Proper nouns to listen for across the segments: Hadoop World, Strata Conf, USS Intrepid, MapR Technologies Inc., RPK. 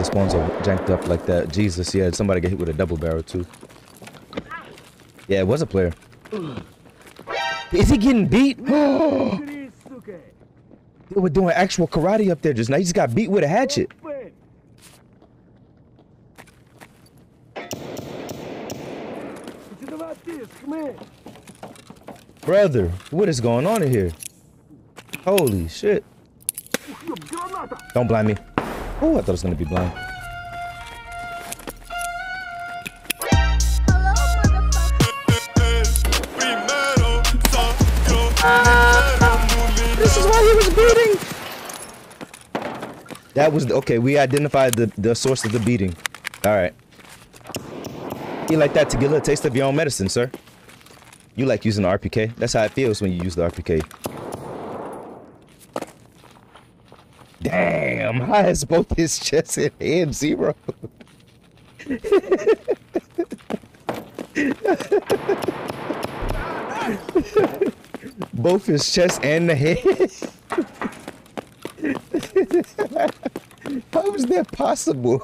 the spawns are janked up like that. Jesus, yeah, somebody got hit with a double barrel too. Yeah, it was a player. Is he getting beat? They were doing actual karate up there just now. He just got beat with a hatchet. Brother, what is going on in here? Holy shit. Don't blind me. Oh, I thought it was gonna be blind. This is why he was beating. That was okay. We identified the source of the beating. All right. You like that to get a little taste of your own medicine, sir. You like using the RPK. That's how it feels when you use the RPK. Damn, high as both his chest and hand zero. Both his chest and the head. How is that possible?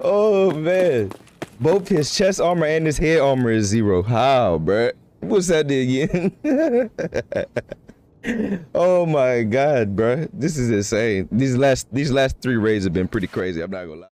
Oh man. Both his chest armor and his head armor is zero. How, bruh? What's that again? Oh my god, bruh. This is insane. These last 3 raids have been pretty crazy. I'm not gonna lie.